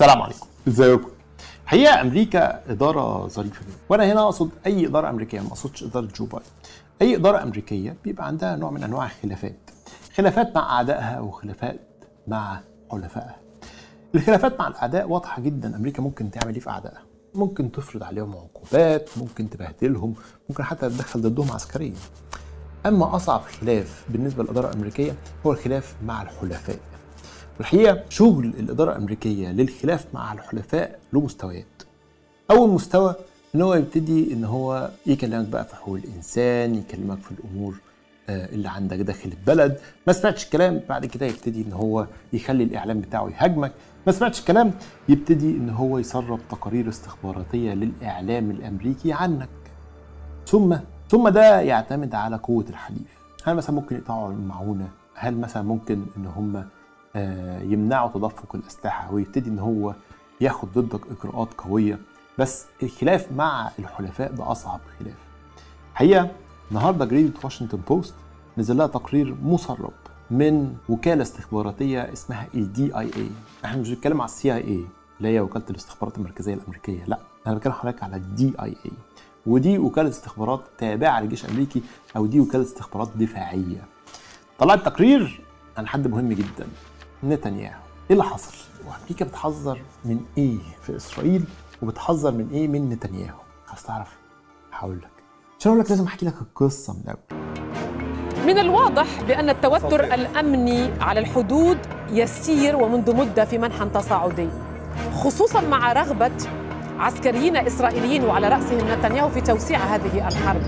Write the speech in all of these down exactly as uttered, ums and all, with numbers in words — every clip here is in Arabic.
السلام عليكم. ازيكم؟ الحقيقه امريكا اداره ظريفه جدا، وانا هنا اقصد اي اداره امريكيه، ما اقصدش اداره جو بايدن. اي اداره امريكيه بيبقى عندها نوع من انواع الخلافات، خلافات مع اعدائها وخلافات مع حلفائها. الخلافات مع الاعداء واضحه جدا، امريكا ممكن تعمل ايه في اعدائها، ممكن تفرض عليهم عقوبات، ممكن تبهدلهم، ممكن حتى تدخل ضدهم عسكريا. اما اصعب خلاف بالنسبه للاداره الامريكيه هو الخلاف مع الحلفاء. والحقيقه شغل الاداره الامريكيه للخلاف مع الحلفاء له مستويات. اول مستوى ان هو يبتدي ان هو يكلمك بقى في حقوق الانسان، يكلمك في الامور اللي عندك داخل البلد، ما سمعتش الكلام بعد كده يبتدي ان هو يخلي الاعلام بتاعه يهاجمك، ما سمعتش الكلام يبتدي ان هو يسرب تقارير استخباراتيه للاعلام الامريكي عنك. ثم ثم ده يعتمد على قوه الحليف، هل مثلا ممكن يقطعوا المعونه؟ هل مثلا ممكن ان هم يمنعوا تدفق الاسلحه؟ ويبتدي ان هو ياخد ضدك اجراءات قويه. بس الخلاف مع الحلفاء ده اصعب خلاف. الحقيقه النهارده جريدة واشنطن بوست نزل لها تقرير مسرب من وكالة استخباراتية اسمها الدي اي ايه. احنا مش بنتكلم على السي اي ايه اللي هي وكالة الاستخبارات المركزية الأمريكية، لا، انا بتكلم حضرتك على الدي اي ايه، ودي وكالة استخبارات تابعة للجيش الأمريكي، أو دي وكالة استخبارات دفاعية. طلعت تقرير عن حد مهم جدا، نتنياهو. إيه اللي حصل؟ وأمريكا بتحذر من إيه في إسرائيل، وبتحذر من إيه من نتنياهو؟ عايز تعرف؟ هقول لك. عشان اقول لك لازم احكي لك القصه من الاول. من الواضح بان التوتر صحيح. الامني على الحدود يسير ومنذ مده في منحى تصاعدي، خصوصا مع رغبه عسكريين اسرائيليين وعلى راسهم نتنياهو في توسيع هذه الحرب.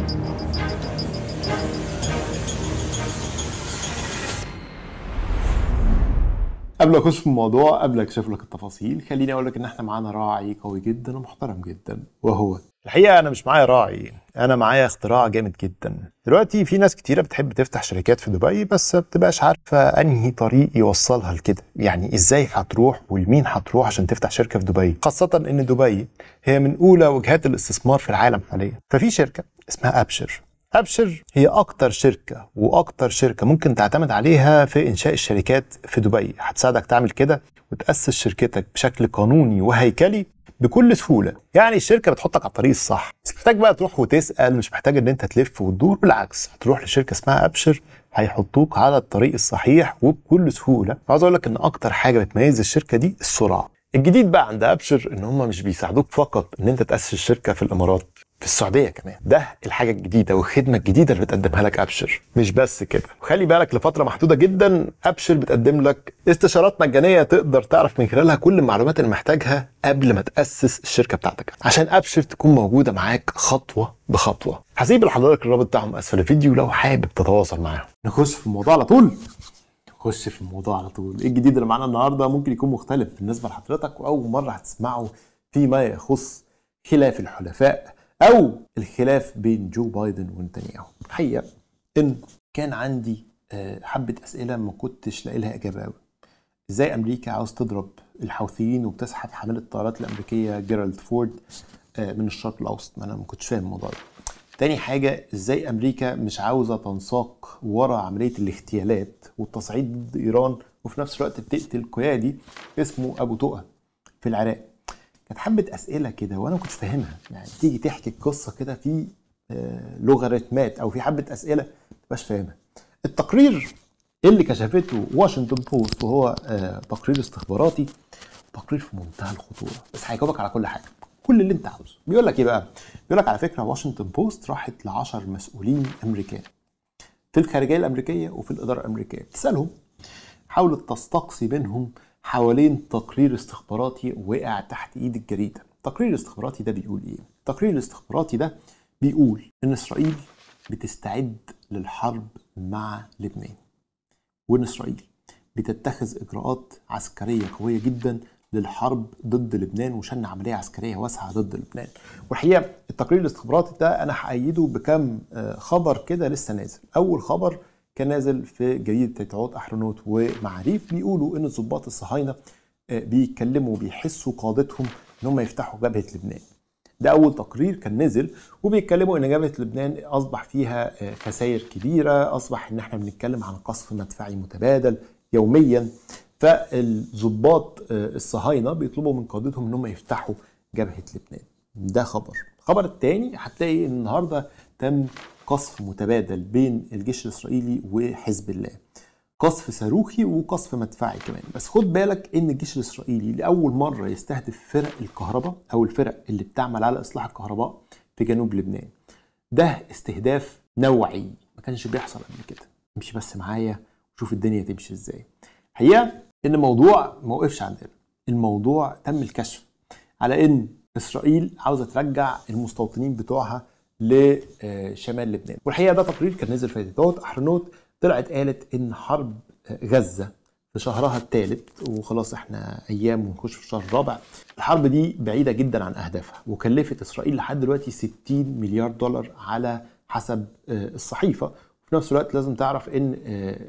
قبل اخش في الموضوع، قبل اكشف لك التفاصيل، خليني اقول لك ان احنا معانا راعي قوي جدا ومحترم جدا، وهو الحقيقه انا مش معايا راعي، انا معايا اختراع جامد جدا. دلوقتي في ناس كتيره بتحب تفتح شركات في دبي، بس ما بتبقاش عارفه انهي طريق يوصلها لكده، يعني ازاي هتروح ولمين هتروح عشان تفتح شركه في دبي، خاصه ان دبي هي من اولى وجهات الاستثمار في العالم حاليا. ففي شركه اسمها ابشر. أبشر هي أكتر شركة وأكتر شركة ممكن تعتمد عليها في إنشاء الشركات في دبي، هتساعدك تعمل كده وتأسس شركتك بشكل قانوني وهيكلي بكل سهولة. يعني الشركة بتحطك على الطريق الصح، مش محتاج بقى تروح وتسأل، مش محتاج إن أنت تلف وتدور، بالعكس هتروح لشركة اسمها أبشر هيحطوك على الطريق الصحيح وبكل سهولة. عاوز أقول لك إن أكتر حاجة بتميز الشركة دي السرعة. الجديد بقى عند أبشر إن هم مش بيساعدوك فقط إن أنت تأسس الشركة في الإمارات، في السعودية كمان. ده الحاجة الجديدة والخدمة الجديدة اللي بتقدمها لك أبشر. مش بس كده، وخلي بالك لفترة محدودة جدا أبشر بتقدم لك استشارات مجانية تقدر تعرف من خلالها كل المعلومات اللي محتاجها قبل ما تأسس الشركة بتاعتك، عشان أبشر تكون موجودة معاك خطوة بخطوة. هسيب لحضرتك الرابط بتاعهم أسفل الفيديو لو حابب تتواصل معاهم. نخش في الموضوع على طول. نخش في الموضوع على طول. إيه الجديد اللي معانا النهاردة؟ ممكن يكون مختلف بالنسبة لحضرتك وأول مرة هتسمعه فيما يخص خلاف الحلفاء أو الخلاف بين جو بايدن ونتنياهو. الحقيقة إن كان عندي حبة أسئلة ما كنتش لاقي لها إجابة أوي. إزاي أمريكا عاوز تضرب الحوثيين وبتسحب حاملة الطائرات الأمريكية جيرالد فورد من الشرق الأوسط؟ ما أنا ما كنتش فاهم الموضوع ده. تاني حاجة، إزاي أمريكا مش عاوزة تنساق ورا عملية الاغتيالات والتصعيد ضد إيران، وفي نفس الوقت بتقتل قيادي اسمه أبو تقى في العراق؟ حبة أسئلة كده وأنا ما كنتش فاهمها، يعني تيجي تحكي القصة كده في لوغاريتمات أو في حبة أسئلة ما تبقاش فاهمها. التقرير اللي كشفته واشنطن بوست، وهو تقرير استخباراتي، تقرير في منتهى الخطورة، بس هيجاوبك على كل حاجة، كل اللي أنت عاوزه. بيقول لك إيه بقى؟ بيقول لك على فكرة واشنطن بوست راحت لعشر مسؤولين أمريكان في الخارجية الأمريكية وفي الإدارة الأمريكية، تسألهم حاولت تستقصي منهم حوالين تقرير استخباراتي وقع تحت ايد الجريده. التقرير الاستخباراتي ده بيقول ايه؟ التقرير الاستخباراتي ده بيقول ان اسرائيل بتستعد للحرب مع لبنان، وان اسرائيل بتتخذ اجراءات عسكريه قويه جدا للحرب ضد لبنان، وشن عمليه عسكريه واسعه ضد لبنان. والحقيقه التقرير الاستخباراتي ده انا هايده بكم خبر كده لسه نازل. اول خبر كان نازل في جريدة يديعوت أحرونوت ومعاريف، بيقولوا إن ضباط الصهاينة بيتكلموا وبيحسوا قادتهم إن هم يفتحوا جبهة لبنان. ده أول تقرير كان نزل، وبيتكلموا إن جبهة لبنان أصبح فيها خسائر كبيرة، أصبح إن إحنا بنتكلم عن قصف مدفعي متبادل يومياً فالضباط الصهاينه بيطلبوا من قادتهم ان هم يفتحوا جبهه لبنان. ده خبر. الخبر الثاني هتلاقي ان النهارده تم قصف متبادل بين الجيش الاسرائيلي وحزب الله. قصف صاروخي وقصف مدفعي كمان، بس خد بالك ان الجيش الاسرائيلي لاول مره يستهدف فرق الكهرباء او الفرق اللي بتعمل على اصلاح الكهرباء في جنوب لبنان. ده استهداف نوعي ما كانش بيحصل قبل كده. امشي بس معايا وشوف الدنيا تمشي ازاي. الحقيقه ان الموضوع ما وقفش عندنا، الموضوع تم الكشف على ان اسرائيل عاوزه ترجع المستوطنين بتوعها لشمال لبنان، والحقيقه ده تقرير كان نزل في دوت أحرانوت، طلعت قالت ان حرب غزه في شهرها الثالث وخلاص احنا ايام ونخش في الشهر الرابع، الحرب دي بعيده جدا عن اهدافها وكلفت اسرائيل لحد دلوقتي ستين مليار دولار على حسب الصحيفه، وفي نفس الوقت لازم تعرف ان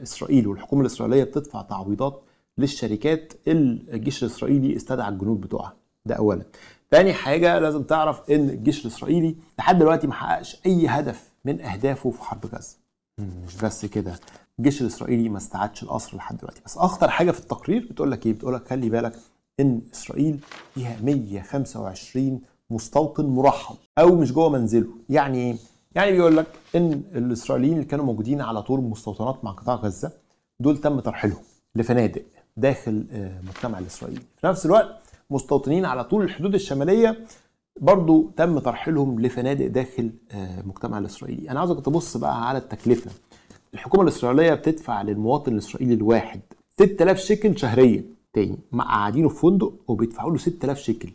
اسرائيل والحكومه الاسرائيليه بتدفع تعويضات للشركات الجيش الاسرائيلي استدعى الجنود بتوعها، ده اولا. تاني حاجه لازم تعرف ان الجيش الاسرائيلي لحد دلوقتي ما حققش اي هدف من اهدافه في حرب غزه. مش بس كده، الجيش الاسرائيلي ما استعادش القصر لحد دلوقتي. بس اخطر حاجه في التقرير بتقول لك ايه؟ بتقول لك خلي بالك ان اسرائيل فيها مية وخمسة وعشرين مستوطن مرحب او مش جوه منزله. يعني ايه؟ يعني بيقول لك ان الاسرائيليين اللي كانوا موجودين على طول مستوطنات مع قطاع غزه دول تم ترحيلهم لفنادق داخل المجتمع الاسرائيلي. في نفس الوقت مستوطنين على طول الحدود الشماليه برضو تم ترحيلهم لفنادق داخل المجتمع الاسرائيلي. انا عاوزك تبص بقى على التكلفه. الحكومه الاسرائيليه بتدفع للمواطن الاسرائيلي الواحد ستة آلاف شيكل شهريا، تاني مقعدينه في فندق وبيدفعوا له ستة آلاف شيكل،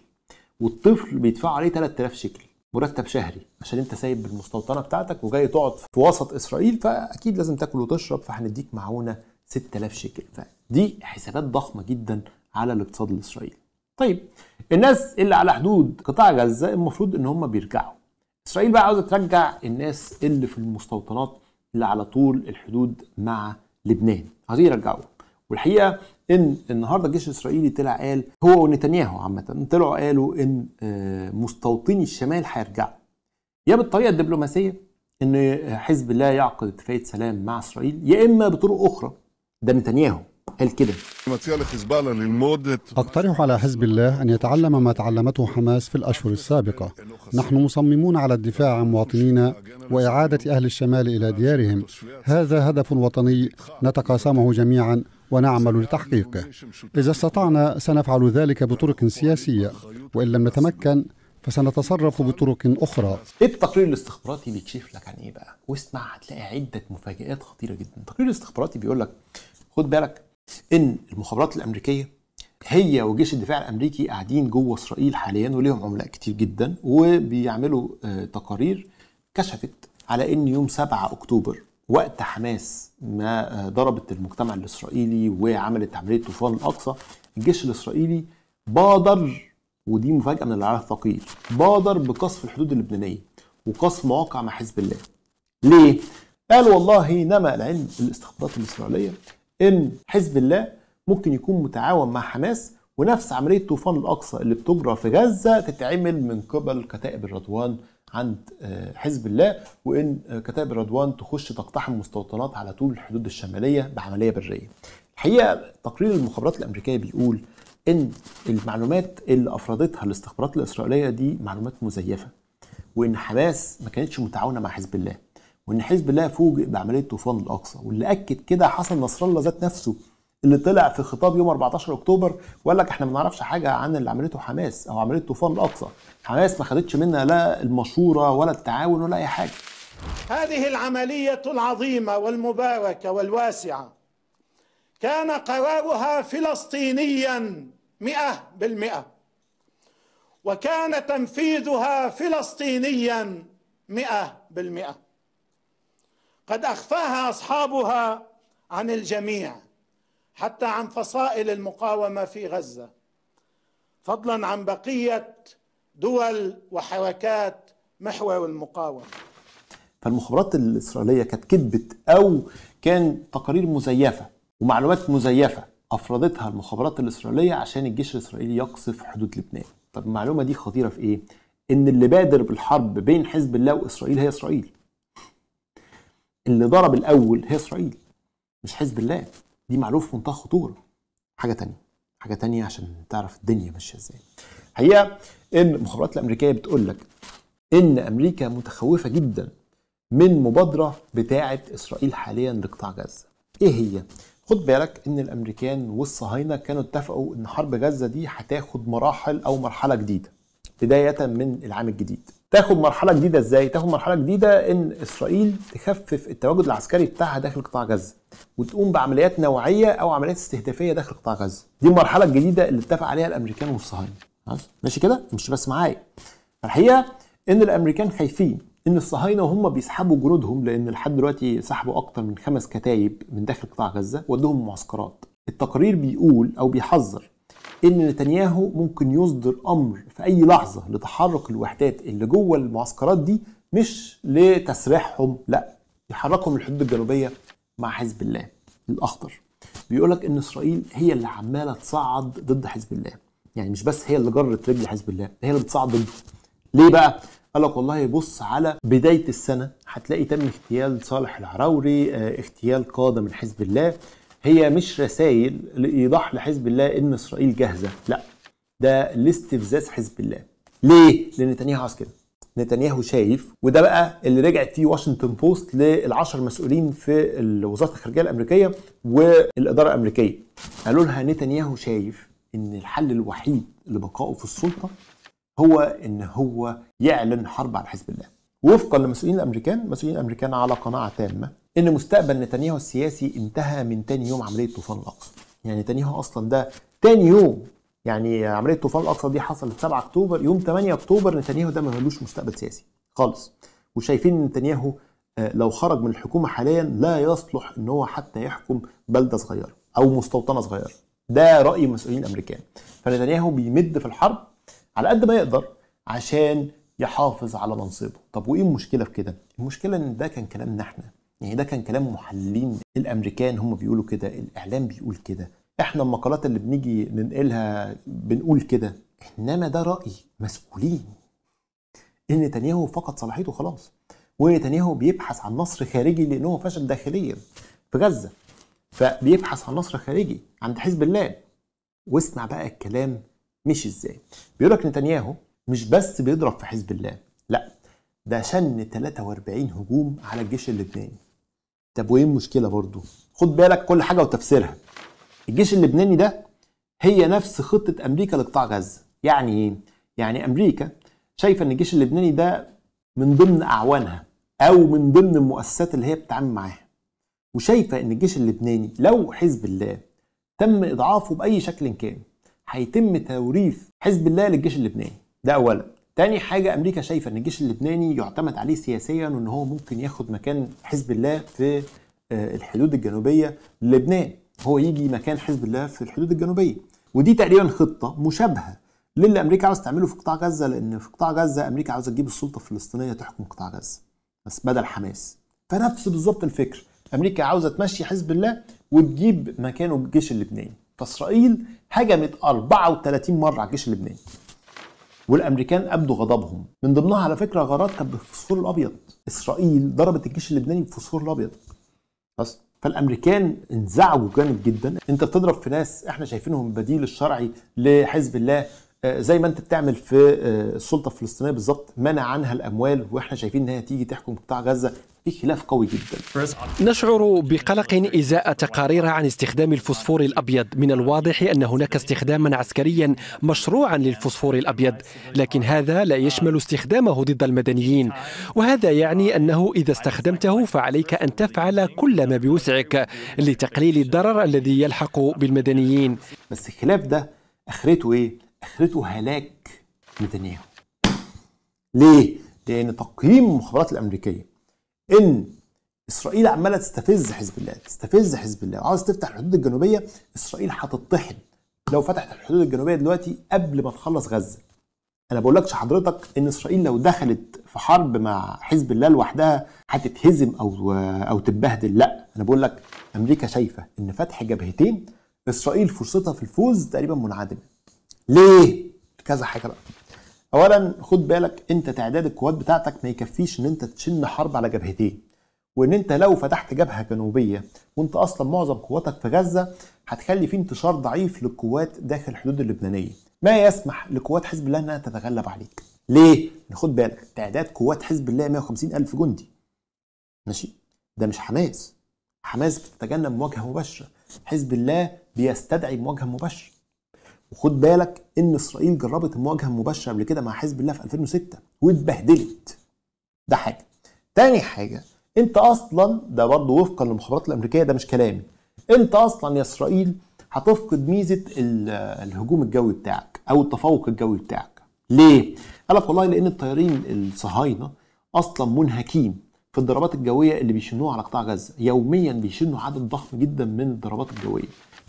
والطفل بيدفعوا عليه ثلاثة آلاف شيكل مرتب شهري، عشان انت سايب المستوطنه بتاعتك وجاي تقعد في وسط اسرائيل فاكيد لازم تاكل وتشرب، فهنديك معونه ستة آلاف شيكل. فدي حسابات ضخمه جدا على الاقتصاد الاسرائيلي. طيب الناس اللي على حدود قطاع غزه المفروض ان هم بيرجعوا. اسرائيل بقى عاوزه ترجع الناس اللي في المستوطنات اللي على طول الحدود مع لبنان، عايزين يرجعوا. والحقيقه ان النهارده الجيش الاسرائيلي طلع قال، هو ونتنياهو عامه طلعوا قالوا ان مستوطني الشمال هيرجعوا، يا بالطريقه الدبلوماسيه ان حزب الله يعقد اتفاقيه سلام مع اسرائيل، يا اما بطرق اخرى. ده نتنياهو قال كده. أقترح على حزب الله أن يتعلم ما تعلمته حماس في الأشهر السابقة. نحن مصممون على الدفاع عن مواطنينا وإعادة أهل الشمال إلى ديارهم. هذا هدف وطني نتقاسمه جميعا ونعمل لتحقيقه. إذا استطعنا سنفعل ذلك بطرق سياسية، وإن لم نتمكن فسنتصرف بطرق أخرى. التقرير الاستخباراتي بيكشف لك عن إيه بقى؟ واسمع، هتلاقي عدة مفاجآت خطيرة جدا. التقرير الاستخباراتي بيقول لك خد بالك ان المخابرات الامريكيه هي وجيش الدفاع الامريكي قاعدين جوه اسرائيل حاليا وليهم عملاء كتير جدا، وبيعملوا تقارير كشفت على ان يوم سبعة أكتوبر وقت حماس ما ضربت المجتمع الاسرائيلي وعملت عمليه طوفان الاقصى، الجيش الاسرائيلي بادر، ودي مفاجاه من العراق الثقيل، بادر بقصف الحدود اللبنانيه وقصف مواقع مع حزب الله. ليه؟ قال والله نما العلم الاستخبارات الاسرائيليه ان حزب الله ممكن يكون متعاون مع حماس، ونفس عمليه طوفان الاقصى اللي بتجرى في غزه تتعمل من قبل كتائب الرضوان عند حزب الله، وان كتائب الرضوان تخش تقتحم مستوطنات على طول الحدود الشماليه بعمليه بريه. الحقيقه تقرير المخابرات الامريكيه بيقول ان المعلومات اللي افردتها الاستخبارات الاسرائيليه دي معلومات مزيفه، وان حماس ما كانتش متعاونه مع حزب الله، وان حزب الله فوجئ بعمليه طوفان الاقصى، واللي اكد كده حسن نصر الله ذات نفسه اللي طلع في خطاب يوم أربعتاشر أكتوبر وقال لك احنا ما نعرفش حاجه عن اللي عملته حماس او عمليه طوفان الاقصى، حماس ما خدتش منا لا المشوره ولا التعاون ولا اي حاجه. هذه العمليه العظيمه والمباركه والواسعه كان قرارها فلسطينيا مئة بالمئة، وكان تنفيذها فلسطينيا مئة بالمئة. قد أخفاها أصحابها عن الجميع، حتى عن فصائل المقاومة في غزة، فضلا عن بقية دول وحركات محور المقاومة. فالمخابرات الإسرائيلية كانت كذبت أو كان تقارير مزيفة ومعلومات مزيفة أفرضتها المخابرات الإسرائيلية عشان الجيش الإسرائيلي يقصف حدود لبنان. طب المعلومة دي خطيرة في إيه؟ إن اللي بادر بالحرب بين حزب الله وإسرائيل هي إسرائيل. اللي ضرب الاول هي اسرائيل مش حزب الله، دي معلومه في منتهى الخطوره. حاجه تانية حاجه تانية عشان تعرف الدنيا ماشيه ازاي. الحقيقه ان المخابرات الامريكيه بتقول لك ان امريكا متخوفه جدا من مبادره بتاعه اسرائيل حاليا لقطاع غزه. ايه هي؟ خد بالك ان الامريكان والصهاينه كانوا اتفقوا ان حرب غزه دي هتاخد مراحل او مرحله جديده بدايه من العام الجديد. تاخد مرحله جديده ازاي؟ تاخد مرحله جديده ان اسرائيل تخفف التواجد العسكري بتاعها داخل قطاع غزه وتقوم بعمليات نوعيه او عمليات استهدافيه داخل قطاع غزه. دي المرحله الجديده اللي اتفق عليها الامريكان والصهاينه. ماشي كده؟ مش بس معايا. الحقيقه ان الامريكان خايفين ان الصهاينه وهم بيسحبوا جنودهم، لان لحد دلوقتي سحبوا اكتر من خمس كتايب من داخل قطاع غزه ودوهم معسكرات. التقارير بيقول او بيحذر ان نتنياهو ممكن يصدر امر في اي لحظه لتحرك الوحدات اللي جوه المعسكرات دي، مش لتسريحهم، لا يحركهم للحدود الجنوبيه مع حزب الله الاخضر. بيقولك ان اسرائيل هي اللي عماله تصعد ضد حزب الله، يعني مش بس هي اللي جرت رجل حزب الله، هي اللي بتصعد ضده. ليه بقى؟ قالك والله بص، على بدايه السنه هتلاقي تم اغتيال صالح العروري، اغتيال قاده من حزب الله. هي مش رسائل لايضاح لحزب الله ان اسرائيل جاهزه، لا ده لاستفزاز حزب الله. ليه؟ لان نتنياهو عايز كده. نتنياهو شايف، وده بقى اللي رجعت فيه واشنطن بوست للعشر مسؤولين في وزاره الخارجيه الامريكيه والاداره الامريكيه، قالوا لها نتنياهو شايف ان الحل الوحيد لبقائه في السلطه هو ان هو يعلن حرب على حزب الله. وفقا لمسؤولين الامريكان، مسؤولين الامريكان على قناعه تامه ان مستقبل نتنياهو السياسي انتهى من تاني يوم عمليه طوفان الاقصى. يعني نتنياهو اصلا ده تاني يوم، يعني عمليه طوفان الاقصى دي حصلت سبعة اكتوبر، يوم تمانية اكتوبر نتنياهو ده ملوش مستقبل سياسي خالص. وشايفين ان نتنياهو لو خرج من الحكومه حاليا لا يصلح ان هو حتى يحكم بلده صغيره او مستوطنه صغيره. ده راي مسؤولين الامريكان. فنتنياهو بيمد في الحرب على قد ما يقدر عشان يحافظ على منصبه. طب وايه المشكله في كده؟ المشكله ان ده كان كلامنا احنا، يعني ده كان كلام محللين الامريكان، هم بيقولوا كده، الاعلام بيقول كده، احنا المقالات اللي بنيجي ننقلها بنقول كده. انما ده راي مسؤولين ان نتنياهو فقد صلاحيته خلاص، ونتنياهو بيبحث عن نصر خارجي لانه فشل داخليا في غزه، فبيبحث عن نصر خارجي عند حزب الله. واسمع بقى الكلام مش ازاي. بيقولك نتنياهو مش بس بيضرب في حزب الله، لا ده شن تلاتة واربعين هجوم على الجيش اللبناني. طب وايه المشكله برضه؟ خد بالك كل حاجه وتفسيرها. الجيش اللبناني ده هي نفس خطه امريكا لقطاع غزه. يعني ايه؟ يعني امريكا شايفه ان الجيش اللبناني ده من ضمن اعوانها او من ضمن المؤسسات اللي هي بتتعامل معاها، وشايفه ان الجيش اللبناني لو حزب الله تم اضعافه باي شكل كان هيتم توريث حزب الله للجيش اللبناني. ده اولا. تاني حاجه، امريكا شايفه ان الجيش اللبناني يعتمد عليه سياسيا، وان هو ممكن ياخد مكان حزب الله في الحدود الجنوبيه للبنان، هو يجي مكان حزب الله في الحدود الجنوبيه. ودي تقريبا خطه مشابهه للي امريكا عاوز تعمله في قطاع غزه، لان في قطاع غزه امريكا عاوزه تجيب السلطه الفلسطينيه تحكم قطاع غزه بس بدل حماس. فنفس بالظبط الفكر، امريكا عاوزه تمشي حزب الله وتجيب مكانه الجيش اللبناني. فاسرائيل هجمت اربعة وتلاتين مره على الجيش اللبناني، والامريكان ابدوا غضبهم. من ضمنها على فكره غارات كانت بالفوسفور الابيض، اسرائيل ضربت الجيش اللبناني بالفوسفور الابيض بس. فالامريكان انزعجوا جامد جدا، انت بتضرب في ناس احنا شايفينهم بديل الشرعي لحزب الله، زي ما انت بتعمل في السلطه الفلسطينيه بالظبط، منع عنها الاموال، واحنا شايفين انها تيجي تحكم قطاع غزه. في خلاف قوي جدا. نشعر بقلق ازاء تقارير عن استخدام الفوسفور الابيض، من الواضح ان هناك استخداما عسكريا مشروعا للفوسفور الابيض، لكن هذا لا يشمل استخدامه ضد المدنيين، وهذا يعني انه اذا استخدمته فعليك ان تفعل كل ما بوسعك لتقليل الضرر الذي يلحق بالمدنيين. بس الخلاف ده اخرته ايه؟ اخرته هلاك نتنياهو. ليه؟ لان تقييم المخابرات الامريكيه ان اسرائيل عماله تستفز حزب الله، تستفز حزب الله، وعاوز تفتح الحدود الجنوبيه. اسرائيل هتطحن لو فتحت الحدود الجنوبيه دلوقتي قبل ما تخلص غزه. انا بقولكش حضرتك ان اسرائيل لو دخلت في حرب مع حزب الله لوحدها هتتهزم او او تتبهدل، لا، انا بقولك امريكا شايفه ان فتح جبهتين اسرائيل فرصتها في الفوز تقريبا منعدمه. ليه؟ كذا حاجه بقى. اولا خد بالك انت تعداد القوات بتاعتك ما يكفيش ان انت تشن حرب على جبهتين، وان انت لو فتحت جبهه جنوبيه وانت اصلا معظم قواتك في غزه هتخلي فيه انتشار ضعيف للقوات داخل الحدود اللبنانيه، ما يسمح لقوات حزب الله انها تتغلب عليك. ليه؟ خد بالك تعداد قوات حزب الله مئة وخمسين ألف جندي. ماشي؟ ده مش حماس. حماس بتتجنب مواجهه مباشره، حزب الله بيستدعي مواجهه مباشره. وخد بالك ان اسرائيل جربت المواجهه المباشره قبل كده مع حزب الله في ألفين وستة واتبهدلت. ده حاجه. تاني حاجه، انت اصلا ده برضه وفقا للمخابرات الامريكيه، ده مش كلامي، انت اصلا يا اسرائيل هتفقد ميزه الهجوم الجوي بتاعك او التفوق الجوي بتاعك. ليه؟ قال لك والله لان الطيارين الصهاينه اصلا منهكين في الضربات الجويه اللي بيشنوها على قطاع غزه، يوميا بيشنوا عدد ضخم جدا من الضربات الجويه.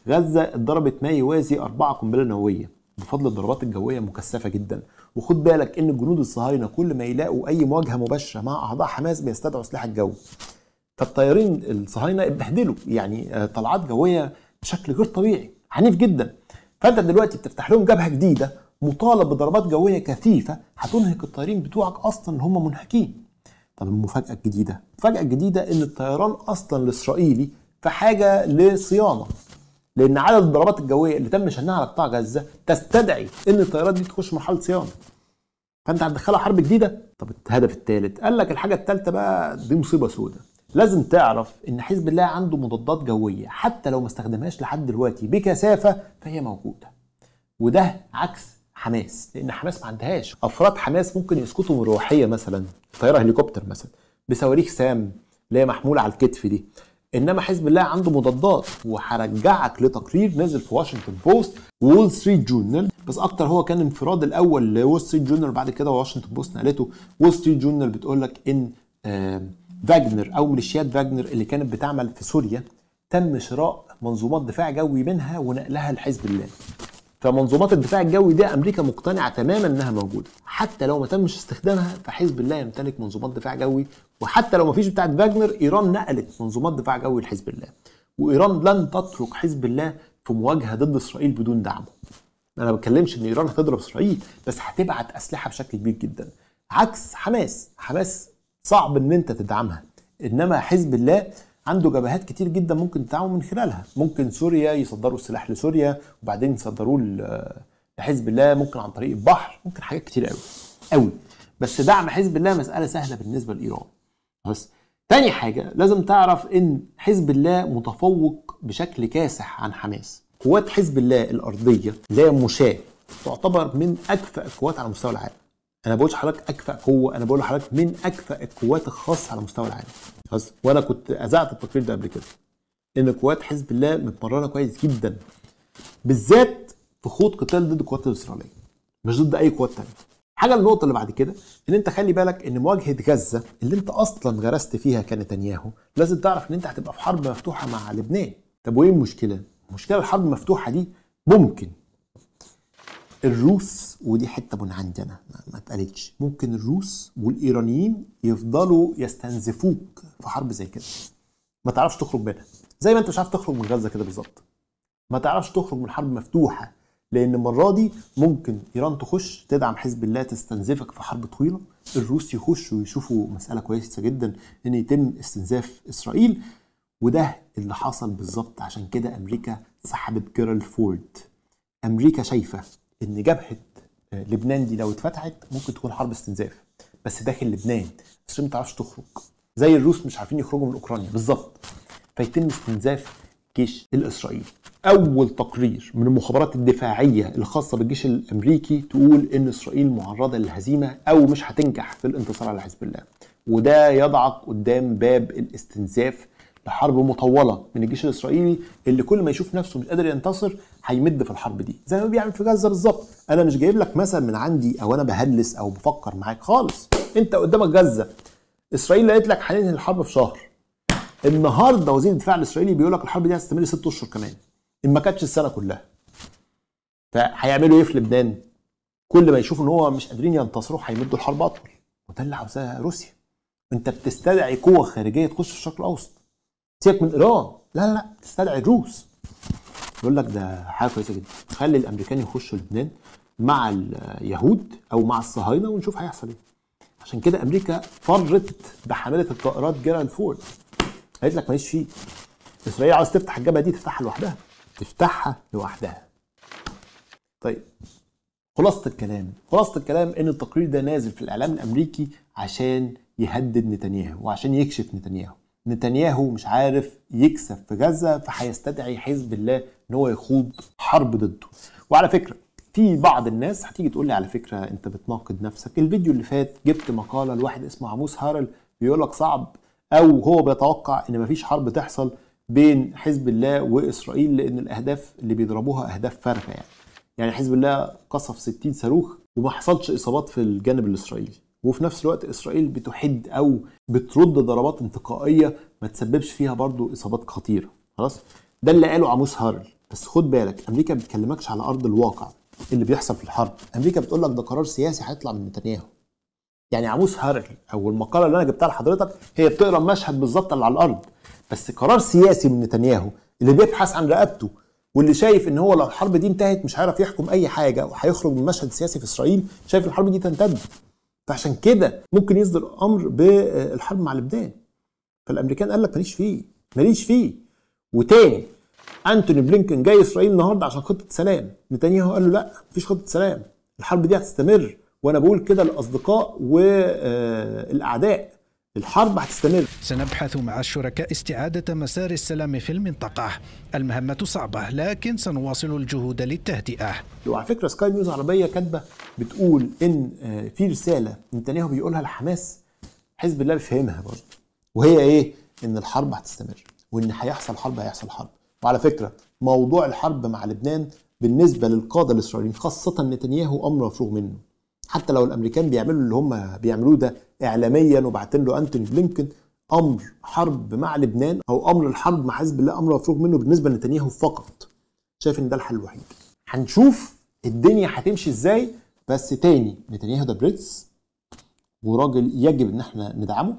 غزه اتضربت ما يوازي أربعة قنبله نوويه بفضل الضربات الجويه مكثفه جدا، وخد بالك ان الجنود الصهاينه كل ما يلاقوا اي مواجهه مباشره مع اعضاء حماس بيستدعوا سلاح الجو. فالطيارين الصهاينه اتبهدلوا، يعني طلعات جويه بشكل غير طبيعي عنيف جدا. فانت دلوقتي بتفتح لهم جبهه جديده مطالب بضربات جويه كثيفه هتنهك الطيارين بتوعك اصلا اللي هم منهكين. طب المفاجاه الجديده، المفاجاه الجديده ان الطيران اصلا الاسرائيلي في حاجه لصيانه، لان عدد الضربات الجويه اللي تم شنها على قطاع غزه تستدعي ان الطيارات دي تخش مرحله صيانه. فانت هتدخلها حرب جديده. طب الهدف الثالث، قال لك الحاجه الثالثه بقى دي مصيبه سوداء. لازم تعرف ان حزب الله عنده مضادات جويه حتى لو ما استخدمهاش لحد دلوقتي بكثافه فهي موجوده، وده عكس حماس، لان حماس ما عندهاش. افراد حماس ممكن يسقطوا من روحيه مثلا، طياره هليكوبتر مثلا، بصواريخ سام اللي هي محموله على الكتف دي. انما حزب الله عنده مضادات، وهرجعك لتقرير نزل في واشنطن بوست وول ستريت جورنال، بس اكتر هو كان انفراد الاول لوول ستريت جورنال وبعد كده واشنطن بوست نقلته. وول ستريت جورنال بتقول لك ان فاجنر او ميليشيات فاجنر اللي كانت بتعمل في سوريا تم شراء منظومات دفاع جوي منها ونقلها لحزب الله. فمنظومات الدفاع الجوي دي امريكا مقتنعه تماما انها موجوده، حتى لو ما تمش استخدامها فحزب الله يمتلك منظومات دفاع جوي، وحتى لو ما فيش بتاعه فاجنر ايران نقلت منظومات دفاع جوي لحزب الله، وايران لن تترك حزب الله في مواجهه ضد اسرائيل بدون دعمه. انا ما بتكلمش ان ايران هتضرب اسرائيل، بس هتبعت اسلحه بشكل كبير جدا، عكس حماس. حماس صعب ان انت تدعمها، انما حزب الله عنده جبهات كتير جدا ممكن تدعموا من خلالها. ممكن سوريا يصدروا السلاح لسوريا وبعدين يصدروه لحزب الله، ممكن عن طريق البحر، ممكن حاجات كتير قوي قوي. بس دعم حزب الله مسألة سهلة بالنسبة لإيران. بس تاني حاجة لازم تعرف إن حزب الله متفوق بشكل كاسح عن حماس. قوات حزب الله الأرضية اللي هي مشاة تعتبر من أكفأ القوات على مستوى العالم. أنا بقولش حضرتك أكفأ قوة، أنا بقول لحضرتك من أكفأ القوات الخاصة على مستوى العالم. خلاص، وأنا كنت أذعت التقرير ده قبل كده. إن قوات حزب الله متمرنة كويس جدا، بالذات في خوض قتال ضد القوات الإسرائيلية، مش ضد أي قوات تانية. حاجة النقطة اللي بعد كده، إن أنت خلي بالك إن مواجهة غزة اللي أنت أصلا غرست فيها كنتنياهو، لازم تعرف إن أنت هتبقى في حرب مفتوحة مع لبنان. طب وإيه المشكلة؟ المشكلة الحرب المفتوحة دي ممكن الروس، ودي حته من عندي انا ما اتقالتش، ممكن الروس والايرانيين يفضلوا يستنزفوك في حرب زي كده، ما تعرفش تخرج منها، زي ما انت مش عارف تخرج من غزه كده بالظبط. ما تعرفش تخرج من حرب مفتوحه، لان المره دي ممكن ايران تخش تدعم حزب الله تستنزفك في حرب طويله، الروس يخشوا ويشوفوا مساله كويسه جدا ان يتم استنزاف اسرائيل، وده اللي حصل بالظبط. عشان كده امريكا سحبت جيرالد فورد. امريكا شايفه ان جبهه لبنان دي لو اتفتحت ممكن تكون حرب استنزاف، بس داخل لبنان، بس ما تعرفش تخرج، زي الروس مش عارفين يخرجوا من اوكرانيا بالظبط، فيتم استنزاف الجيش الاسرائيلي. اول تقرير من المخابرات الدفاعيه الخاصه بالجيش الامريكي تقول ان اسرائيل معرضه للهزيمه او مش هتنجح في الانتصار على حزب الله، وده يضعك قدام باب الاستنزاف لحرب مطوله من الجيش الاسرائيلي اللي كل ما يشوف نفسه مش قادر ينتصر هيمد في الحرب دي، زي ما بيعمل في غزه بالظبط. انا مش جايب لك مثل من عندي او انا بهلس او بفكر معاك خالص، انت قدامك غزه. اسرائيل قالت لك هننهي الحرب في شهر. النهارده وزير الدفاع الاسرائيلي بيقول لك الحرب دي هتستمر ست اشهر كمان، ان ما كانتش السنه كلها. فهيعملوا ايه في لبنان؟ كل ما يشوفوا ان هو مش قادرين ينتصروا هيمدوا الحرب اطول، وده اللي عاوزاه روسيا. انت بتستدعي قوه خارجيه تخش في الشرق الاوسط. سيبك من ايران، لا لا لا، تستدعي الروس. يقول لك ده حاجه كويسه جدا، خلي الامريكان يخشوا لبنان مع اليهود او مع الصهاينه ونشوف هيحصل ايه. عشان كده امريكا فرت بحمله الطائرات جيرالد فورد. قالت لك ماليش فيه. اسرائيل عاوز تفتح الجبهه دي تفتحها لوحدها. تفتحها لوحدها. طيب خلاصه الكلام، خلاصه الكلام ان التقرير ده نازل في الاعلام الامريكي عشان يهدد نتنياهو وعشان يكشف نتنياهو. نتنياهو مش عارف يكسب في غزه فهيستدعي حزب الله ان هو يخوض حرب ضده. وعلى فكره في بعض الناس هتيجي تقول لي على فكره انت بتناقض نفسك، الفيديو اللي فات جبت مقاله لواحد اسمه عاموس هرئيل بيقول لك صعب او هو بيتوقع ان مفيش حرب تحصل بين حزب الله واسرائيل لان الاهداف اللي بيضربوها اهداف فارغه يعني. يعني حزب الله قصف ستين صاروخ وما حصلش اصابات في الجانب الاسرائيلي، وفي نفس الوقت اسرائيل بتحد او بترد ضربات انتقائيه ما تسببش فيها برضو اصابات خطيره، خلاص؟ ده اللي قاله عاموس هرئيل، بس خد بالك امريكا ما بتكلمكش على ارض الواقع اللي بيحصل في الحرب، امريكا بتقول لك ده قرار سياسي هيطلع من نتنياهو. يعني عاموس هرئيل او المقاله اللي انا جبتها لحضرتك هي بتقرا مشهد بالظبط اللي على الارض، بس قرار سياسي من نتنياهو اللي بيبحث عن رقبته واللي شايف ان هو لو الحرب دي انتهت مش هيعرف يحكم اي حاجه وهيخرج من مشهد سياسي في اسرائيل، شايف الحرب دي تمتد. فعشان كده ممكن يصدر امر بالحرب مع لبنان. فالامريكان قال لك ماليش فيه، ماليش فيه. وتاني انتوني بلينكن جاي اسرائيل النهارده عشان خطه سلام، نتنياهو قال له لا مفيش خطه سلام، الحرب دي هتستمر، وانا بقول كده للاصدقاء والاعداء الحرب هتستمر. سنبحث مع الشركاء استعادة مسار السلام في المنطقة، المهمة صعبة لكن سنواصل الجهود للتهدئة. وعلى فكرة سكاي نيوز عربية كاتبة بتقول إن في رسالة نتنياهو بيقولها لحماس حزب الله بيفهمها برضه، وهي إيه؟ إن الحرب هتستمر وإن هيحصل حرب هيحصل حرب. وعلى فكرة موضوع الحرب مع لبنان بالنسبة للقادة الإسرائيليين خاصة نتنياهو أمر مفروغ منه. حتى لو الامريكان بيعملوا اللي هم بيعملوه ده اعلاميا وبعتين له انتوني بلينكن، امر حرب مع لبنان او امر الحرب مع حزب الله امر مفروغ منه بالنسبه لنتنياهو فقط. شايف ان ده الحل الوحيد. هنشوف الدنيا هتمشي ازاي، بس تاني نتنياهو ده بريتس وراجل يجب ان احنا ندعمه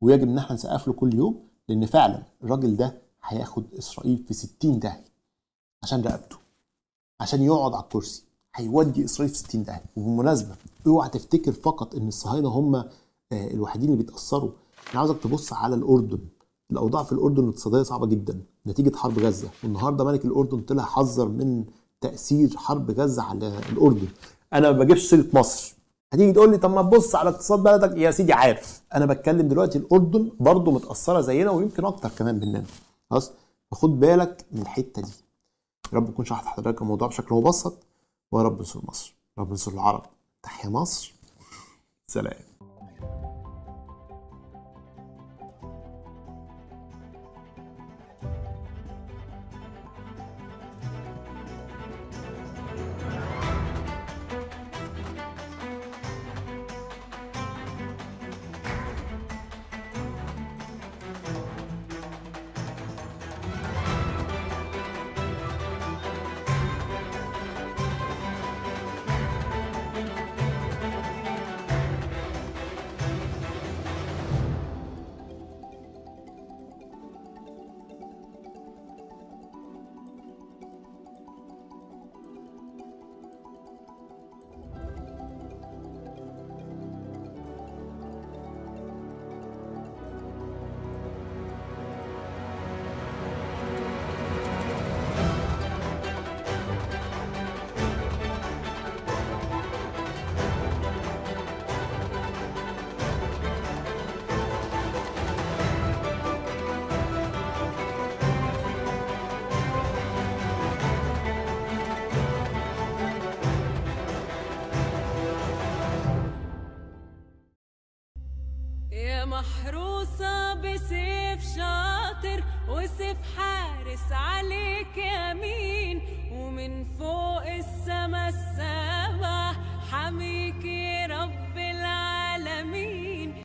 ويجب ان احنا نسقف له كل يوم، لان فعلا الراجل ده هياخد اسرائيل في ستين داهيه عشان رقبته، عشان يقعد على الكرسي هيودي اسرائيل في ستين داهيه. وبالمناسبه اوعى تفتكر فقط ان الصهاينه هم الوحيدين اللي بيتاثروا، انا عاوزك تبص على الاردن، الاوضاع في الاردن الاقتصاديه صعبه جدا نتيجه حرب غزه، والنهارده ملك الاردن طلع حذر من تاثير حرب غزه على الاردن. انا ما بجيبش سيره مصر، هتيجي تقول لي طب ما تبص على اقتصاد بلدك، يا سيدي عارف انا بتكلم دلوقتي الاردن برضه متاثره زينا ويمكن اكتر كمان مننا، خلاص؟ فخد بالك من الحته دي. يا رب اكون شرحت لحضرتك الموضوع بشكل مبسط، ويا رب ننصر مصر، رب ننصر العرب، تحيا مصر، سلام. محروسة بسيف شاطر وسيف حارس عليك يمين، ومن فوق السما السابع حميك.